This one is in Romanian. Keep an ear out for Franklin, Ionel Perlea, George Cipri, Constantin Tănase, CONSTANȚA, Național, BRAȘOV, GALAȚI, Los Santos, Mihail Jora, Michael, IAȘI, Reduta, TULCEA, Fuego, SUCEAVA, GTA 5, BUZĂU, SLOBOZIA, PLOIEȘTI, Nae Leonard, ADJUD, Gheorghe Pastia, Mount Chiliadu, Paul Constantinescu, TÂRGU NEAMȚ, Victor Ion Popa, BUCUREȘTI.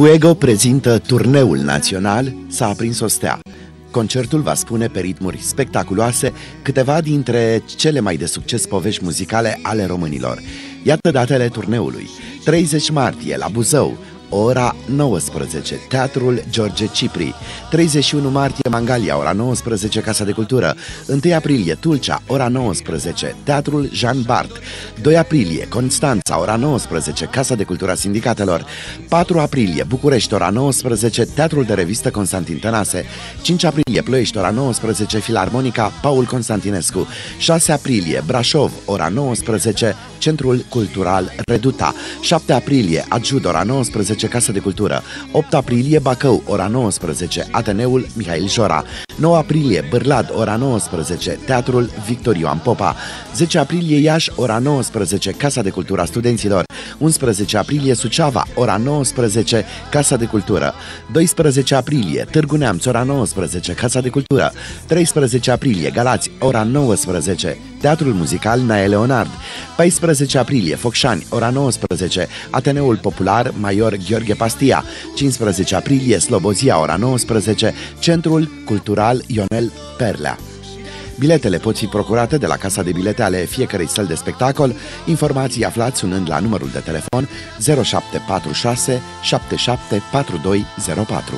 Fuego prezintă turneul național S-a aprins o stea. Concertul va spune pe ritmuri spectaculoase câteva dintre cele mai de succes povești muzicale ale românilor. Iată datele turneului. 30 martie la Buzău, ora 19, Teatrul George Cipri. 31 martie, Mangalia, ora 19, Casa de Cultură. 1 aprilie, Tulcea, ora 19, Teatrul Jean Bart. 2 aprilie, Constanța, ora 19, Casa de Cultura Sindicatelor. 4 aprilie, București, ora 19, Teatrul de Revistă Constantin Tănase. 5 aprilie, Ploiești, ora 19, Filarmonica Paul Constantinescu. 6 aprilie, Brașov, ora 19, Centrul Cultural Reduta. 7 aprilie, ADJUD, ora 19, Casa de Cultură. 8 aprilie, BACăU, ora 19, Ateneul Mihail Jora. 9 aprilie, BârLad, ora 19, Teatrul Victor Ion Popa. 10 aprilie, Iași, ora 19, Casa de Cultura Studenților. 11 aprilie, SUCEAVA, ora 19, Casa de Cultură. 12 aprilie, Târgu Neamț, ora 19, Casa de Cultură. 13 aprilie, Galați, ora 19, Teatrul Muzical Nae Leonard. 14 aprilie, FOCŞANI, ora 19, Ateneul Popular Maior Gheorghe Pastia. 15 aprilie, SLOBOZIA, ora 19, Centrul Cultural Ionel Perlea. Biletele pot fi procurate de la casa de bilete ale fiecărei săli de spectacol. Informații aflați sunând la numărul de telefon 0746 774204.